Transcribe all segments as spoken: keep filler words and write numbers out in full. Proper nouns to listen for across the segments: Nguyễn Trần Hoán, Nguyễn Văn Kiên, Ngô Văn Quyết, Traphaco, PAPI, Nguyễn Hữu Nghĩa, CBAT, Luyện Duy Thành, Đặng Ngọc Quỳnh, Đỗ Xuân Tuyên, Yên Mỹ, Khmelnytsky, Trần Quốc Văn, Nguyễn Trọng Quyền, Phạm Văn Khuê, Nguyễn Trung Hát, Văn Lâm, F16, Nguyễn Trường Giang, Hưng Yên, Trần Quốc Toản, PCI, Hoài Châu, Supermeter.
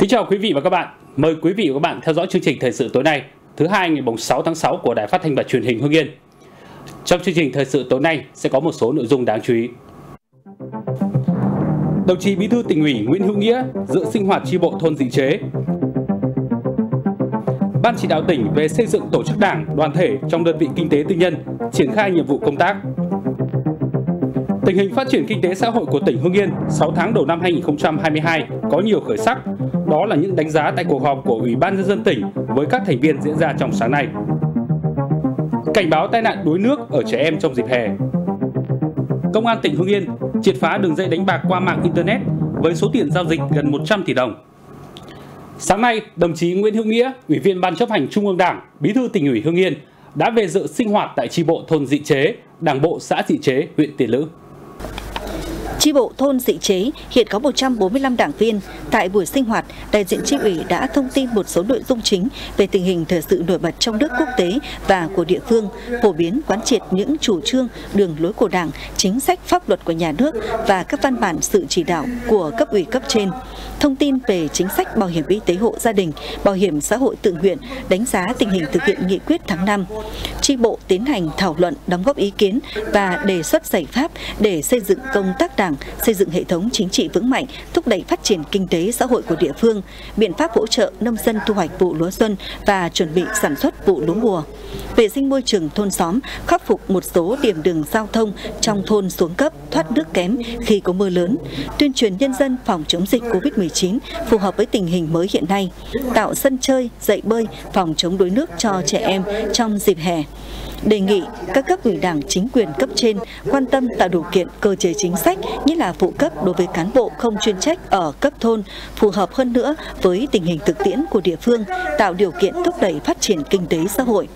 Kính chào quý vị và các bạn. Mời quý vị và các bạn theo dõi chương trình thời sự tối nay, thứ hai ngày sáu tháng sáu của Đài Phát thanh và Truyền hình Hưng Yên. Trong chương trình thời sự tối nay sẽ có một số nội dung đáng chú ý. Đồng chí Bí thư Tỉnh ủy Nguyễn Hữu Nghĩa dự sinh hoạt chi bộ thôn Dị Chế. Ban chỉ đạo tỉnh về xây dựng tổ chức đảng, đoàn thể trong đơn vị kinh tế tư nhân triển khai nhiệm vụ công tác. Tình hình phát triển kinh tế xã hội của tỉnh Hưng Yên sáu tháng đầu năm hai nghìn không trăm hai mươi hai có nhiều khởi sắc. Đó là những đánh giá tại cuộc họp của Ủy ban nhân dân tỉnh với các thành viên diễn ra trong sáng nay. Cảnh báo tai nạn đuối nước ở trẻ em trong dịp hè. Công an tỉnh Hưng Yên triệt phá đường dây đánh bạc qua mạng internet với số tiền giao dịch gần một trăm tỷ đồng. Sáng nay, đồng chí Nguyễn Hữu Nghĩa, Ủy viên Ban Chấp hành Trung ương Đảng, Bí thư Tỉnh ủy Hưng Yên đã về dự sinh hoạt tại chi bộ thôn Dị Chế, Đảng bộ xã Dị Chế, huyện Tiền Lữ. Chi bộ thôn Dị Chế hiện có một trăm bốn mươi lăm đảng viên. Tại buổi sinh hoạt, đại diện chi ủy đã thông tin một số nội dung chính về tình hình thời sự nổi bật trong nước, quốc tế và của địa phương, phổ biến quán triệt những chủ trương, đường lối của Đảng, chính sách pháp luật của nhà nước và các văn bản sự chỉ đạo của cấp ủy cấp trên. Thông tin về chính sách bảo hiểm y tế hộ gia đình, bảo hiểm xã hội tự nguyện, đánh giá tình hình thực hiện nghị quyết tháng năm. Chi bộ tiến hành thảo luận, đóng góp ý kiến và đề xuất giải pháp để xây dựng công tác Đảng, xây dựng hệ thống chính trị vững mạnh, thúc đẩy phát triển kinh tế xã hội của địa phương, biện pháp hỗ trợ nông dân thu hoạch vụ lúa xuân và chuẩn bị sản xuất vụ lúa mùa. Vệ sinh môi trường thôn xóm, khắc phục một số điểm đường giao thông trong thôn xuống cấp, thoát nước kém khi có mưa lớn, tuyên truyền nhân dân phòng chống dịch Covid mười chín phù hợp với tình hình mới hiện nay, tạo sân chơi, dạy bơi, phòng chống đuối nước cho trẻ em trong dịp hè. Đề nghị các cấp ủy Đảng, chính quyền cấp trên quan tâm tạo điều kiện cơ chế chính sách, nhất là phụ cấp đối với cán bộ không chuyên trách ở cấp thôn, phù hợp hơn nữa với tình hình thực tiễn của địa phương, tạo điều kiện thúc đẩy phát triển kinh tế xã hội.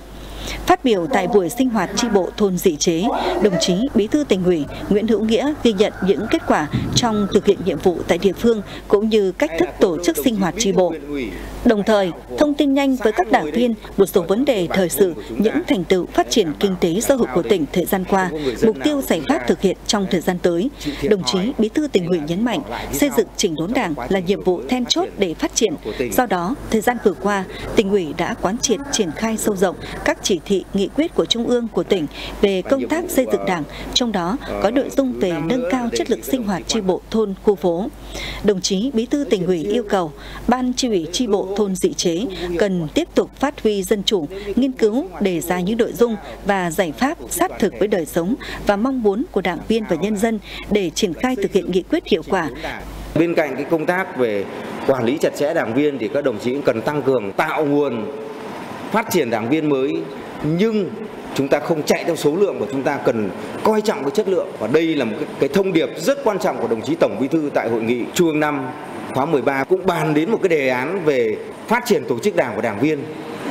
Phát biểu tại buổi sinh hoạt chi bộ thôn Dị Chế, đồng chí Bí thư Tỉnh ủy Nguyễn Hữu Nghĩa ghi nhận những kết quả trong thực hiện nhiệm vụ tại địa phương cũng như cách thức tổ chức sinh hoạt chi bộ. Đồng thời, thông tin nhanh với các đảng viên một số vấn đề thời sự, những thành tựu phát triển kinh tế xã hội của tỉnh thời gian qua, mục tiêu giải pháp thực hiện trong thời gian tới. Đồng chí Bí thư Tỉnh ủy nhấn mạnh, xây dựng chỉnh đốn Đảng là nhiệm vụ then chốt để phát triển. Do đó, thời gian vừa qua, Tỉnh ủy đã quán triệt triển khai sâu rộng các chỉ thị, nghị quyết của Trung ương, của tỉnh về công tác xây dựng Đảng, trong đó có nội dung về nâng cao chất lượng sinh hoạt chi bộ thôn, khu phố. Đồng chí Bí thư Tỉnh ủy yêu cầu Ban Chi ủy chi bộ thôn Dị Chế cần tiếp tục phát huy dân chủ, nghiên cứu, đề ra những nội dung và giải pháp sát thực với đời sống và mong muốn của đảng viên và nhân dân để triển khai thực hiện nghị quyết hiệu quả. Bên cạnh cái công tác về quản lý chặt chẽ đảng viên thì các đồng chí cũng cần tăng cường tạo nguồn phát triển đảng viên mới, nhưng chúng ta không chạy theo số lượng, và chúng ta cần coi trọng cái chất lượng. Và đây là một cái, cái thông điệp rất quan trọng của đồng chí Tổng Bí thư tại hội nghị Trung ương năm khóa mười ba cũng bàn đến một cái đề án về phát triển tổ chức đảng của đảng viên,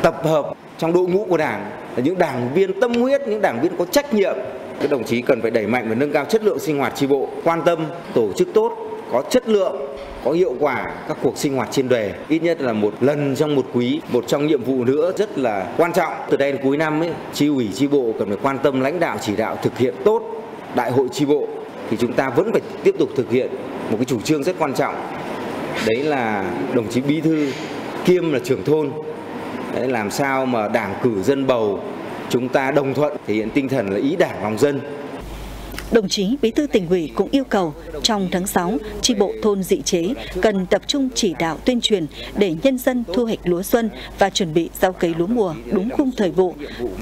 tập hợp trong đội ngũ của Đảng là những đảng viên tâm huyết, những đảng viên có trách nhiệm. Các đồng chí cần phải đẩy mạnh và nâng cao chất lượng sinh hoạt chi bộ, quan tâm tổ chức tốt, có chất lượng, có hiệu quả các cuộc sinh hoạt chuyên đề, ít nhất là một lần trong một quý. Một trong nhiệm vụ nữa rất là quan trọng từ đây đến cuối năm ấy, chi ủy chi bộ cần phải quan tâm lãnh đạo chỉ đạo thực hiện tốt đại hội chi bộ, thì chúng ta vẫn phải tiếp tục thực hiện một cái chủ trương rất quan trọng, đấy là đồng chí Bí thư kiêm là trưởng thôn, đấy, làm sao mà Đảng cử dân bầu, chúng ta đồng thuận, thể hiện tinh thần là ý Đảng lòng dân. Đồng chí Bí thư Tỉnh ủy cũng yêu cầu trong tháng sáu, chi bộ thôn Dị Chế cần tập trung chỉ đạo tuyên truyền để nhân dân thu hoạch lúa xuân và chuẩn bị gieo cấy lúa mùa đúng khung thời vụ,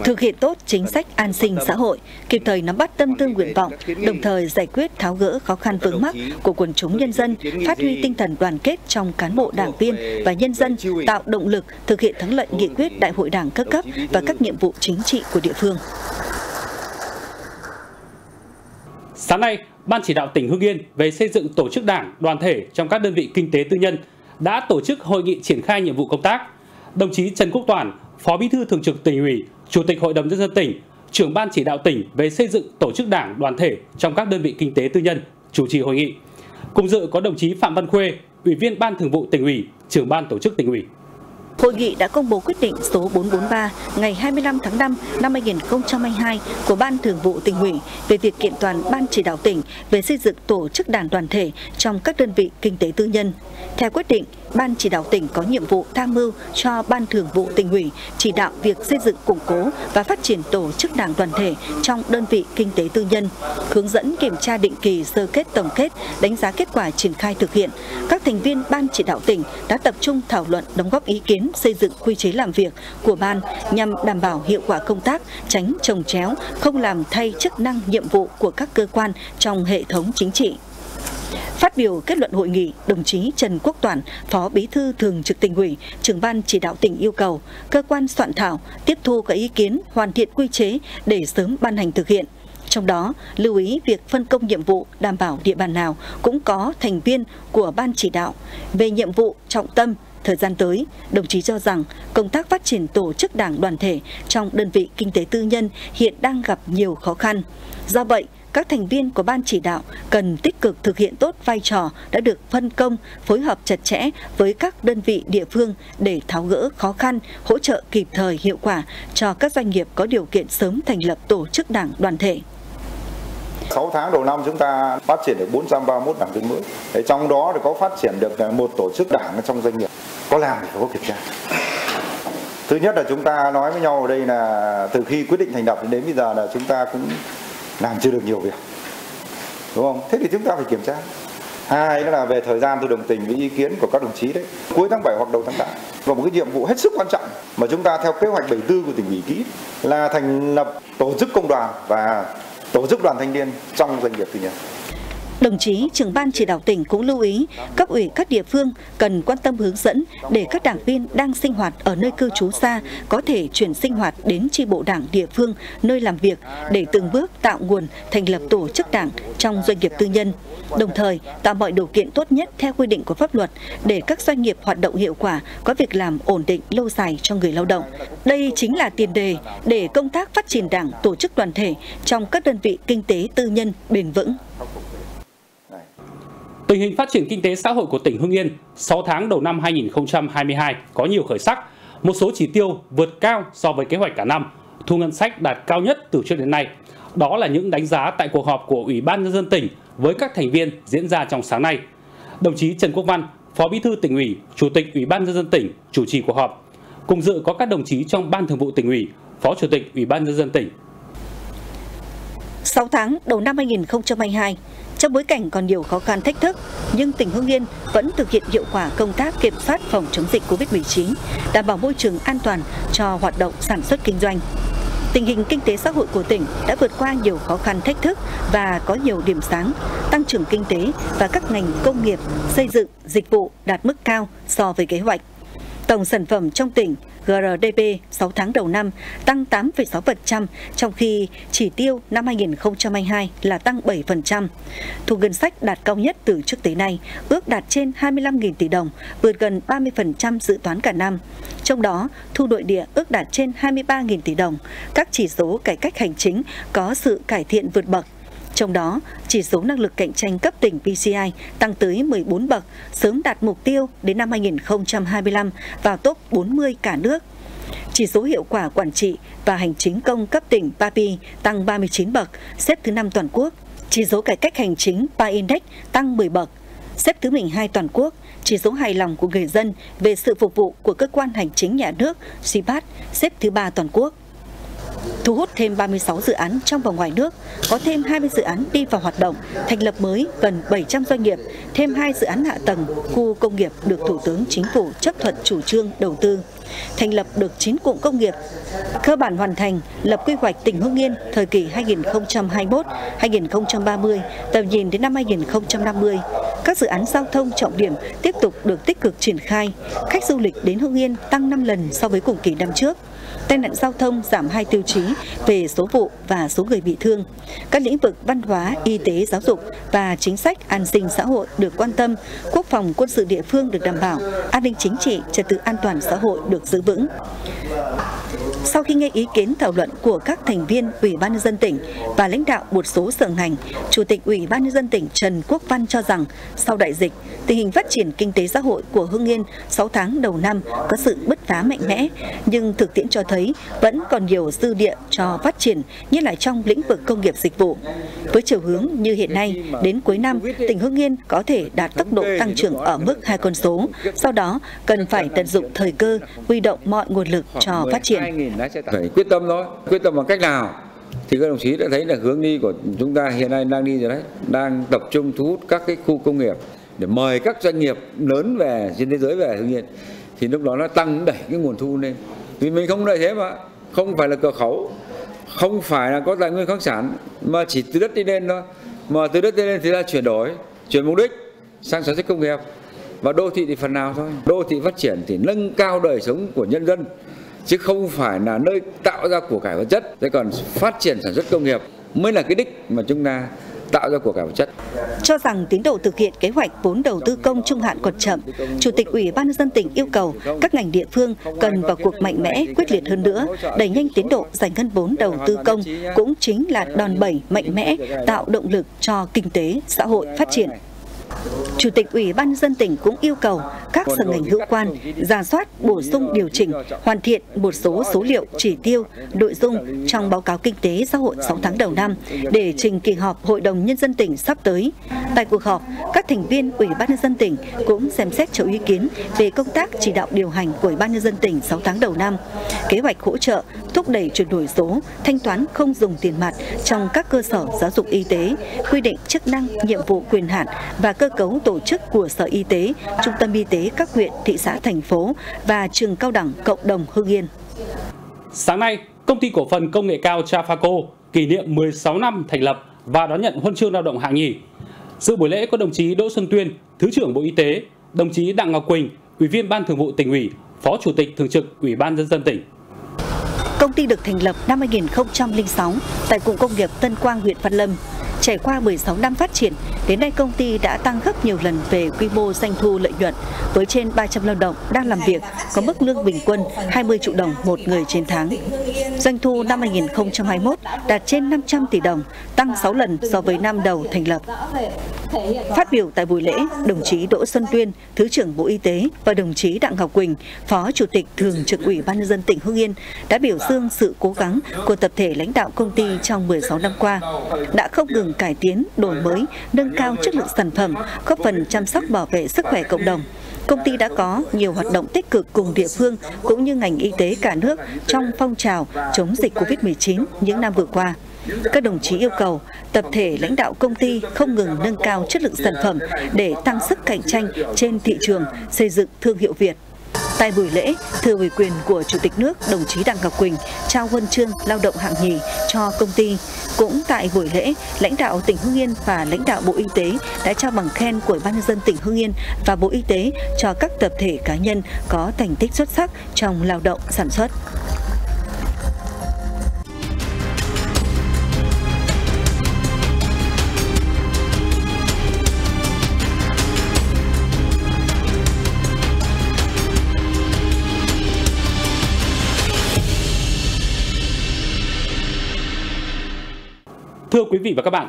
thực hiện tốt chính sách an sinh xã hội, kịp thời nắm bắt tâm tư nguyện vọng, đồng thời giải quyết tháo gỡ khó khăn vướng mắc của quần chúng nhân dân, phát huy tinh thần đoàn kết trong cán bộ đảng viên và nhân dân, tạo động lực thực hiện thắng lợi nghị quyết đại hội Đảng các cấp và các nhiệm vụ chính trị của địa phương. Sáng nay, Ban chỉ đạo tỉnh Hưng Yên về xây dựng tổ chức đảng, đoàn thể trong các đơn vị kinh tế tư nhân đã tổ chức hội nghị triển khai nhiệm vụ công tác. Đồng chí Trần Quốc Toản, Phó Bí thư Thường trực Tỉnh ủy, Chủ tịch Hội đồng nhân dân tỉnh, trưởng Ban chỉ đạo tỉnh về xây dựng tổ chức đảng, đoàn thể trong các đơn vị kinh tế tư nhân chủ trì hội nghị. Cùng dự có đồng chí Phạm Văn Khuê, Ủy viên Ban Thường vụ Tỉnh ủy, trưởng Ban Tổ chức Tỉnh ủy. Hội nghị đã công bố quyết định số bốn bốn ba ngày hai mươi lăm tháng năm năm hai nghìn không trăm hai mươi hai của Ban Thường vụ Tỉnh ủy về việc kiện toàn Ban chỉ đạo tỉnh về xây dựng tổ chức đảng, đoàn thể trong các đơn vị kinh tế tư nhân. Theo quyết định, Ban Chỉ đạo tỉnh có nhiệm vụ tham mưu cho Ban Thường vụ Tỉnh ủy chỉ đạo việc xây dựng, củng cố và phát triển tổ chức đảng đoàn thể trong đơn vị kinh tế tư nhân, hướng dẫn kiểm tra định kỳ, sơ kết tổng kết, đánh giá kết quả triển khai thực hiện. Các thành viên Ban Chỉ đạo tỉnh đã tập trung thảo luận, đóng góp ý kiến, xây dựng quy chế làm việc của ban nhằm đảm bảo hiệu quả công tác, tránh chồng chéo, không làm thay chức năng nhiệm vụ của các cơ quan trong hệ thống chính trị. Phát biểu kết luận hội nghị, đồng chí Trần Quốc Toản, Phó Bí thư Thường trực Tỉnh ủy, Trưởng Ban Chỉ đạo tỉnh yêu cầu cơ quan soạn thảo tiếp thu các ý kiến, hoàn thiện quy chế để sớm ban hành thực hiện. Trong đó, lưu ý việc phân công nhiệm vụ đảm bảo địa bàn nào cũng có thành viên của Ban Chỉ đạo. Về nhiệm vụ trọng tâm thời gian tới, đồng chí cho rằng công tác phát triển tổ chức đảng đoàn thể trong đơn vị kinh tế tư nhân hiện đang gặp nhiều khó khăn. Do vậy, các thành viên của Ban Chỉ đạo cần tích cực thực hiện tốt vai trò đã được phân công, phối hợp chặt chẽ với các đơn vị địa phương để tháo gỡ khó khăn, hỗ trợ kịp thời hiệu quả cho các doanh nghiệp có điều kiện sớm thành lập tổ chức đảng đoàn thể. sáu tháng đầu năm chúng ta phát triển được bốn trăm ba mươi mốt đảng viên mới. Đấy, trong đó thì có phát triển được một tổ chức đảng trong doanh nghiệp. Có làm thì có kiểm tra. Thứ nhất là chúng ta nói với nhau ở đây là từ khi quyết định thành lập đến bây giờ là chúng ta cũng làm chưa được nhiều việc, đúng không? Thế thì chúng ta phải kiểm tra. Hai nữa là về thời gian, tôi đồng tình với ý kiến của các đồng chí đấy. Cuối tháng bảy hoặc đầu tháng tám và một cái nhiệm vụ hết sức quan trọng mà chúng ta theo kế hoạch bảy mươi tư của Tỉnh ủy ký là thành lập tổ chức công đoàn và tổ chức đoàn thanh niên trong doanh nghiệp tư nhân. Đồng chí Trưởng Ban Chỉ đạo tỉnh cũng lưu ý cấp ủy các địa phương cần quan tâm hướng dẫn để các đảng viên đang sinh hoạt ở nơi cư trú xa có thể chuyển sinh hoạt đến chi bộ đảng địa phương nơi làm việc để từng bước tạo nguồn thành lập tổ chức đảng trong doanh nghiệp tư nhân, đồng thời tạo mọi điều kiện tốt nhất theo quy định của pháp luật để các doanh nghiệp hoạt động hiệu quả, có việc làm ổn định lâu dài cho người lao động. Đây chính là tiền đề để công tác phát triển đảng, tổ chức đoàn thể trong các đơn vị kinh tế tư nhân bền vững. Tình hình phát triển kinh tế xã hội của tỉnh Hưng Yên sáu tháng đầu năm hai nghìn không trăm hai mươi hai có nhiều khởi sắc, một số chỉ tiêu vượt cao so với kế hoạch cả năm, thu ngân sách đạt cao nhất từ trước đến nay. Đó là những đánh giá tại cuộc họp của Ủy ban Nhân dân tỉnh với các thành viên diễn ra trong sáng nay. Đồng chí Trần Quốc Văn, Phó Bí thư Tỉnh ủy, Chủ tịch Ủy ban Nhân dân tỉnh chủ trì cuộc họp. Cùng dự có các đồng chí trong Ban Thường vụ Tỉnh ủy, Phó Chủ tịch Ủy ban Nhân dân tỉnh. sáu tháng đầu năm hai nghìn không trăm hai mươi hai, trong bối cảnh còn nhiều khó khăn thách thức, nhưng tỉnh Hưng Yên vẫn thực hiện hiệu quả công tác kiểm soát phòng chống dịch Covid mười chín, đảm bảo môi trường an toàn cho hoạt động sản xuất kinh doanh. Tình hình kinh tế xã hội của tỉnh đã vượt qua nhiều khó khăn thách thức và có nhiều điểm sáng, tăng trưởng kinh tế và các ngành công nghiệp, xây dựng, dịch vụ đạt mức cao so với kế hoạch. Tổng sản phẩm trong tỉnh G D P sáu tháng đầu năm tăng tám phẩy sáu phần trăm, trong khi chỉ tiêu năm hai nghìn không trăm hai mươi hai là tăng bảy phần trăm. Thu ngân sách đạt cao nhất từ trước tới nay, ước đạt trên hai mươi lăm nghìn tỷ đồng, vượt gần ba mươi phần trăm dự toán cả năm. Trong đó, thu nội địa ước đạt trên hai mươi ba nghìn tỷ đồng. Các chỉ số cải cách hành chính có sự cải thiện vượt bậc. Trong đó, chỉ số năng lực cạnh tranh cấp tỉnh P C I tăng tới mười bốn bậc, sớm đạt mục tiêu đến năm hai nghìn không trăm hai mươi lăm vào top bốn mươi cả nước. Chỉ số hiệu quả quản trị và hành chính công cấp tỉnh P A P I tăng ba mươi chín bậc, xếp thứ năm toàn quốc. Chỉ số cải cách hành chính P A Index tăng mười bậc, xếp thứ mười hai toàn quốc. Chỉ số hài lòng của người dân về sự phục vụ của cơ quan hành chính nhà nước C B A T xếp thứ ba toàn quốc. Thu hút thêm ba mươi sáu dự án trong và ngoài nước, có thêm hai mươi dự án đi vào hoạt động, thành lập mới gần bảy trăm doanh nghiệp, thêm hai dự án hạ tầng, khu công nghiệp được Thủ tướng Chính phủ chấp thuận chủ trương đầu tư, thành lập được chín cụm công nghiệp. Cơ bản hoàn thành, lập quy hoạch tỉnh Hưng Yên thời kỳ hai nghìn không trăm hai mươi mốt đến hai nghìn không trăm ba mươi, tầm nhìn đến năm hai nghìn không trăm năm mươi. Các dự án giao thông trọng điểm tiếp tục được tích cực triển khai, khách du lịch đến Hưng Yên tăng năm lần so với cùng kỳ năm trước. Tai nạn giao thông giảm hai tiêu chí về số vụ và số người bị thương. Các lĩnh vực văn hóa, y tế, giáo dục và chính sách an sinh xã hội được quan tâm, quốc phòng quân sự địa phương được đảm bảo, an ninh chính trị, trật tự an toàn xã hội được giữ vững. Sau khi nghe ý kiến thảo luận của các thành viên Ủy ban nhân dân tỉnh và lãnh đạo một số sở ngành, Chủ tịch Ủy ban nhân dân tỉnh Trần Quốc Văn cho rằng sau đại dịch, tình hình phát triển kinh tế xã hội của Hưng Yên sáu tháng đầu năm có sự bứt phá mạnh mẽ, nhưng thực tiễn cho thấy vẫn còn nhiều dư địa cho phát triển, nhất là trong lĩnh vực công nghiệp dịch vụ. Với chiều hướng như hiện nay, đến cuối năm, tỉnh Hưng Yên có thể đạt tốc độ tăng trưởng ở mức hai con số, sau đó cần phải tận dụng thời cơ, huy động mọi nguồn lực cho phát triển. Phải quyết tâm thôi, quyết tâm bằng cách nào? Thì các đồng chí đã thấy là hướng đi của chúng ta hiện nay đang đi rồi đấy, đang tập trung thu hút các cái khu công nghiệp để mời các doanh nghiệp lớn về trên thế giới về Hưng Yên, thì lúc đó nó tăng đẩy cái nguồn thu lên. Vì mình không đợi thế mà, không phải là cửa khẩu, không phải là có tài nguyên khoáng sản, mà chỉ từ đất đi lên thôi. Mà từ đất đi lên thì ta chuyển đổi, chuyển mục đích sang sản xuất công nghiệp và đô thị thì phần nào thôi. Đô thị phát triển thì nâng cao đời sống của nhân dân, chứ không phải là nơi tạo ra của cải vật chất. Thế còn phát triển sản xuất công nghiệp mới là cái đích mà chúng ta tạo ra của cải vật chất. Cho rằng tiến độ thực hiện kế hoạch vốn đầu tư công trung hạn còn chậm, Chủ tịch Ủy ban nhân dân tỉnh yêu cầu các ngành địa phương cần vào cuộc mạnh mẽ, quyết liệt hơn nữa, đẩy nhanh tiến độ giải ngân vốn đầu tư công cũng chính là đòn bẩy mạnh mẽ tạo động lực cho kinh tế xã hội phát triển. Chủ tịch Ủy ban nhân dân tỉnh cũng yêu cầu các sở ngành hữu quan rà soát, bổ sung, điều chỉnh, hoàn thiện một số số liệu, chỉ tiêu, nội dung trong báo cáo kinh tế xã hội sáu tháng đầu năm để trình kỳ họp Hội đồng Nhân dân tỉnh sắp tới. Tại cuộc họp, các thành viên Ủy ban nhân dân tỉnh cũng xem xét cho ý kiến về công tác chỉ đạo điều hành của Ủy ban nhân dân tỉnh sáu tháng đầu năm, kế hoạch hỗ trợ, thúc đẩy chuyển đổi số, thanh toán không dùng tiền mặt trong các cơ sở giáo dục y tế, quy định chức năng, nhiệm vụ, quyền hạn và cơ cấu tổ chức của Sở Y tế, Trung tâm Y tế các huyện, thị xã, thành phố và trường cao đẳng cộng đồng Hưng Yên. Sáng nay, Công ty Cổ phần Công nghệ cao Traphaco kỷ niệm mười sáu năm thành lập và đón nhận huân chương lao động hạng nhì. Dự buổi lễ có đồng chí Đỗ Xuân Tuyên, Thứ trưởng Bộ Y tế, đồng chí Đặng Ngọc Quỳnh, Ủy viên Ban Thường vụ Tỉnh ủy, Phó Chủ tịch Thường trực Ủy ban nhân dân tỉnh. Công ty được thành lập năm hai nghìn không trăm lẻ sáu tại cụm công nghiệp Tân Quang, huyện Văn Lâm. Trải qua mười sáu năm phát triển, đến nay công ty đã tăng gấp nhiều lần về quy mô, doanh thu, lợi nhuận, với trên ba trăm lao động đang làm việc, có mức lương bình quân hai mươi triệu đồng một người trên tháng. Doanh thu năm hai nghìn không trăm hai mươi mốt đạt trên năm trăm tỷ đồng, tăng sáu lần so với năm đầu thành lập. Phát biểu tại buổi lễ, đồng chí Đỗ Xuân Tuyên, Thứ trưởng Bộ Y tế và đồng chí Đặng Ngọc Quỳnh, Phó Chủ tịch Thường trực Ủy ban nhân dân tỉnh Hưng Yên đã biểu dương sự cố gắng của tập thể lãnh đạo công ty trong mười sáu năm qua, đã không ngừng cải tiến, đổi mới, nâng cao chất lượng sản phẩm, góp phần chăm sóc bảo vệ sức khỏe cộng đồng. Công ty đã có nhiều hoạt động tích cực cùng địa phương cũng như ngành y tế cả nước trong phong trào chống dịch Covid mười chín những năm vừa qua. Các đồng chí yêu cầu tập thể lãnh đạo công ty không ngừng nâng cao chất lượng sản phẩm để tăng sức cạnh tranh trên thị trường, xây dựng thương hiệu Việt. Tại buổi lễ, thừa ủy quyền của Chủ tịch nước, đồng chí Đặng Ngọc Quỳnh trao huân chương lao động hạng nhì cho công ty. Cũng tại buổi lễ, lãnh đạo tỉnh Hưng Yên và lãnh đạo Bộ Y tế đã trao bằng khen của Ủy ban nhân dân tỉnh Hưng Yên và Bộ Y tế cho các tập thể cá nhân có thành tích xuất sắc trong lao động sản xuất. Thưa quý vị và các bạn,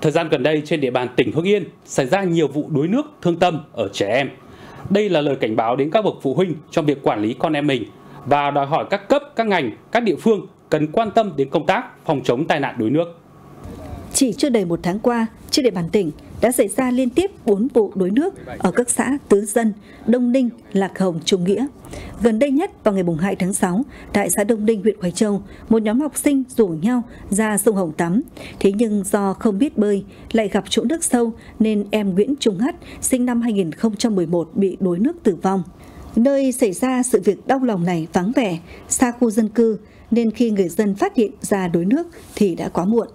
thời gian gần đây trên địa bàn tỉnh Hưng Yên xảy ra nhiều vụ đuối nước thương tâm ở trẻ em. Đây là lời cảnh báo đến các bậc phụ huynh trong việc quản lý con em mình và đòi hỏi các cấp, các ngành, các địa phương cần quan tâm đến công tác phòng chống tai nạn đuối nước. Chỉ chưa đầy một tháng qua, trên địa bàn tỉnh đã xảy ra liên tiếp bốn vụ đuối nước ở các xã Tứ Dân, Đông Ninh, Lạc Hồng, Trung Nghĩa. Gần đây nhất vào ngày hai tháng sáu, tại xã Đông Ninh, huyện Hoài Châu, một nhóm học sinh rủ nhau ra sông Hồng tắm. Thế nhưng do không biết bơi, lại gặp chỗ nước sâu nên em Nguyễn Trung Hát, sinh năm hai nghìn không trăm mười một, bị đuối nước tử vong. Nơi xảy ra sự việc đau lòng này vắng vẻ, xa khu dân cư, nên khi người dân phát hiện ra đuối nước thì đã quá muộn.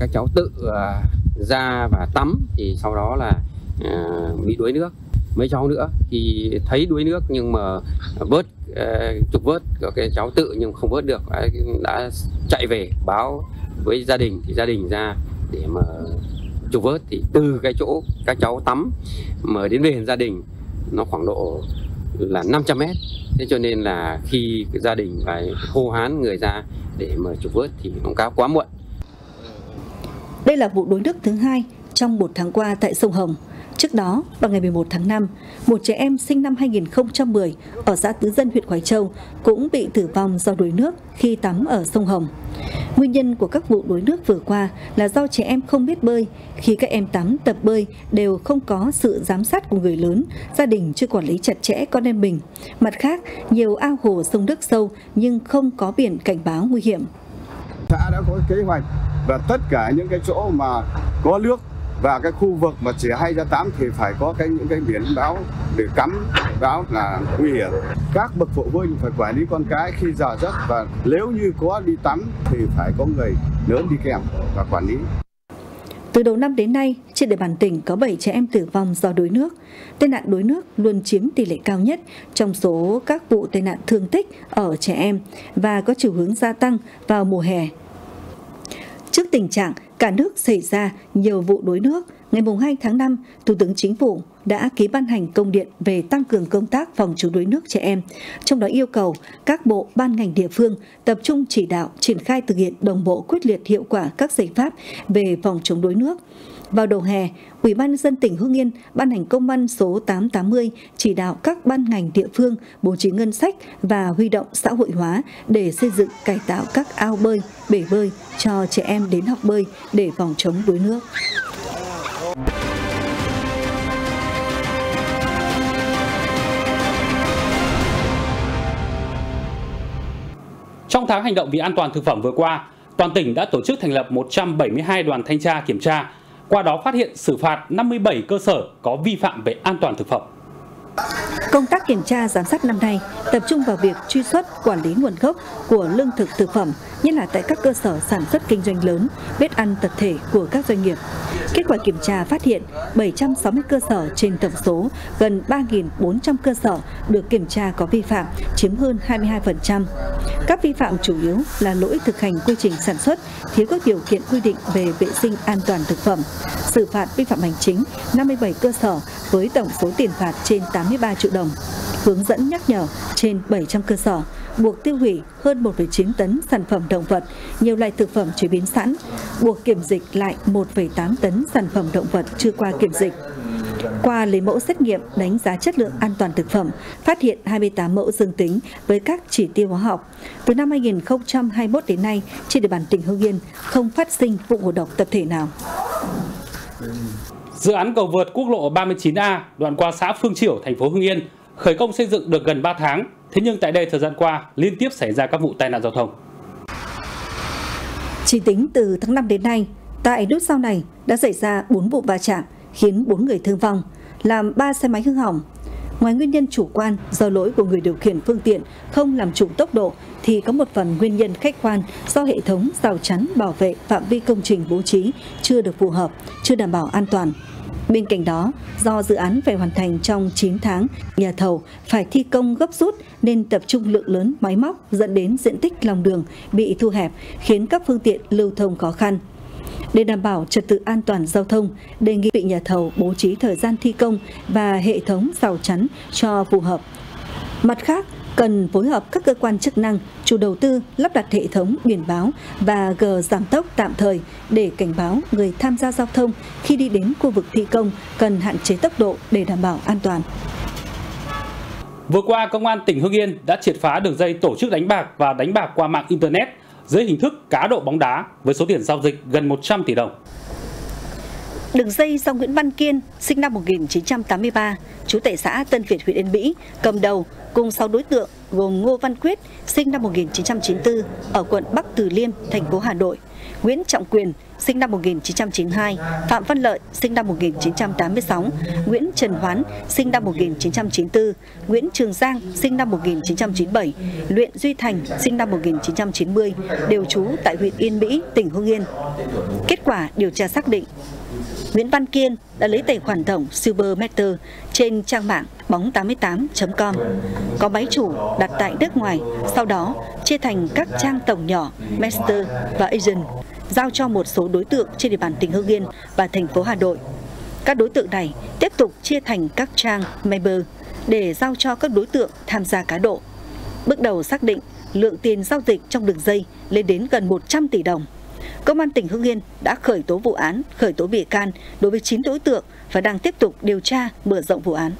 Các cháu tự ra và tắm thì sau đó là bị đuối nước. Mấy cháu nữa thì thấy đuối nước nhưng mà vớt, trục vớt của cái cháu tự nhưng không vớt được, đã chạy về báo với gia đình, thì gia đình ra để mà trục vớt. Thì từ cái chỗ các cháu tắm mà đến về gia đình nó khoảng độ là năm trăm mét, Thế cho nên là khi gia đình phải hô hoán người ra để mà trục vớt thì nó cá quá muộn. Đây là vụ đuối nước thứ hai trong một tháng qua tại sông Hồng. Trước đó, vào ngày mười một tháng năm, một trẻ em sinh năm hai nghìn không trăm mười ở xã Tứ Dân, huyện Hoài Châu cũng bị tử vong do đuối nước khi tắm ở sông Hồng. Nguyên nhân của các vụ đuối nước vừa qua là do trẻ em không biết bơi. Khi các em tắm tập bơi đều không có sự giám sát của người lớn, gia đình chưa quản lý chặt chẽ con em mình. Mặt khác, nhiều ao hồ sông nước sâu nhưng không có biển cảnh báo nguy hiểm. Xã đã có kế hoạch và tất cả những cái chỗ mà có nước và cái khu vực mà trẻ hay ra tắm thì phải có cái những cái biển báo để cắm báo là nguy hiểm. Các bậc phụ huynh phải quản lý con cái khi giờ giấc, và nếu như có đi tắm thì phải có người lớn đi kèm và quản lý. Từ đầu năm đến nay, trên địa bàn tỉnh có bảy trẻ em tử vong do đuối nước. Tai nạn đuối nước luôn chiếm tỷ lệ cao nhất trong số các vụ tai nạn thương tích ở trẻ em và có chiều hướng gia tăng vào mùa hè. Trước tình trạng cả nước xảy ra nhiều vụ đuối nước, ngày hai tháng năm, Thủ tướng Chính phủ đã ký ban hành công điện về tăng cường công tác phòng chống đuối nước trẻ em, trong đó yêu cầu các bộ, ban ngành địa phương tập trung chỉ đạo triển khai thực hiện đồng bộ, quyết liệt, hiệu quả các giải pháp về phòng chống đuối nước. Vào đầu hè, Ủy ban nhân dân tỉnh Hưng Yên ban hành công văn số tám tám không chỉ đạo các ban ngành địa phương bố trí ngân sách và huy động xã hội hóa để xây dựng, cải tạo các ao bơi, bể bơi cho trẻ em đến học bơi để phòng chống đuối nước. Trong tháng hành động vì an toàn thực phẩm vừa qua, toàn tỉnh đã tổ chức thành lập một trăm bảy mươi hai đoàn thanh tra kiểm tra, qua đó phát hiện xử phạt năm mươi bảy cơ sở có vi phạm về an toàn thực phẩm. Công tác kiểm tra giám sát năm nay tập trung vào việc truy xuất, quản lý nguồn gốc của lương thực thực phẩm, nhất là tại các cơ sở sản xuất kinh doanh lớn, bếp ăn tập thể của các doanh nghiệp. Kết quả kiểm tra phát hiện bảy trăm sáu mươi cơ sở trên tổng số gần ba nghìn bốn trăm cơ sở được kiểm tra có vi phạm, chiếm hơn hai mươi hai phần trăm. Các vi phạm chủ yếu là lỗi thực hành quy trình sản xuất, thiếu các điều kiện quy định về vệ sinh an toàn thực phẩm. Xử phạt vi phạm hành chính năm mươi bảy cơ sở với tổng số tiền phạt trên tám mươi ba triệu đồng. Hướng dẫn nhắc nhở trên bảy trăm cơ sở, buộc tiêu hủy hơn một phẩy chín tấn sản phẩm động vật, nhiều loại thực phẩm chế biến sẵn, buộc kiểm dịch lại một phẩy tám tấn sản phẩm động vật chưa qua kiểm dịch. Qua lấy mẫu xét nghiệm đánh giá chất lượng an toàn thực phẩm, phát hiện hai mươi tám mẫu dương tính với các chỉ tiêu hóa học. Từ năm hai nghìn không trăm hai mươi mốt đến nay, trên địa bàn tỉnh Hưng Yên không phát sinh vụ ngộ độc tập thể nào. Dự án cầu vượt quốc lộ ba mươi chín A đoạn qua xã Phương Chiểu, thành phố Hưng Yên khởi công xây dựng được gần ba tháng. Thế nhưng tại đây thời gian qua liên tiếp xảy ra các vụ tai nạn giao thông. Chỉ tính từ tháng năm đến nay, tại nút giao này đã xảy ra bốn vụ va chạm khiến bốn người thương vong, làm ba xe máy hư hỏng. Ngoài nguyên nhân chủ quan do lỗi của người điều khiển phương tiện không làm chủ tốc độ thì có một phần nguyên nhân khách quan do hệ thống rào chắn bảo vệ phạm vi công trình bố trí chưa được phù hợp, chưa đảm bảo an toàn. Bên cạnh đó, do dự án phải hoàn thành trong chín tháng, nhà thầu phải thi công gấp rút nên tập trung lượng lớn máy móc dẫn đến diện tích lòng đường bị thu hẹp, khiến các phương tiện lưu thông khó khăn. Để đảm bảo trật tự an toàn giao thông, đề nghị nhà thầu bố trí thời gian thi công và hệ thống rào chắn cho phù hợp. Mặt khác, cần phối hợp các cơ quan chức năng, chủ đầu tư lắp đặt hệ thống biển báo và gờ giảm tốc tạm thời để cảnh báo người tham gia giao thông khi đi đến khu vực thi công cần hạn chế tốc độ để đảm bảo an toàn. Vừa qua, Công an tỉnh Hưng Yên đã triệt phá đường dây tổ chức đánh bạc và đánh bạc qua mạng Internet dưới hình thức cá độ bóng đá với số tiền giao dịch gần một trăm tỷ đồng. Đường dây do Nguyễn Văn Kiên, sinh năm một nghìn chín trăm tám mươi ba, trú tại xã Tân Việt, huyện Yên Mỹ, cầm đầu cùng sáu đối tượng gồm Ngô Văn Quyết, sinh năm một nghìn chín trăm chín mươi tư, ở quận Bắc Từ Liêm, thành phố Hà Nội, Nguyễn Trọng Quyền, sinh năm một nghìn chín trăm chín mươi hai, Phạm Văn Lợi, sinh năm một nghìn chín trăm tám mươi sáu, Nguyễn Trần Hoán, sinh năm một nghìn chín trăm chín mươi tư, Nguyễn Trường Giang, sinh năm một nghìn chín trăm chín mươi bảy, Luyện Duy Thành, sinh năm một nghìn chín trăm chín mươi, đều trú tại huyện Yên Mỹ, tỉnh Hưng Yên. Kết quả điều tra xác định, Nguyễn Văn Kiên đã lấy tài khoản tổng Supermeter trên trang mạng bóng tám tám chấm com, có máy chủ đặt tại nước ngoài, sau đó chia thành các trang tổng nhỏ, Master và Agent, giao cho một số đối tượng trên địa bàn tỉnh Hưng Yên và thành phố Hà Nội. Các đối tượng này tiếp tục chia thành các trang Member, để giao cho các đối tượng tham gia cá độ. Bước đầu xác định lượng tiền giao dịch trong đường dây lên đến gần một trăm tỷ đồng. Công an tỉnh Hưng Yên đã khởi tố vụ án, khởi tố bị can đối với chín đối tượng và đang tiếp tục điều tra mở rộng vụ án.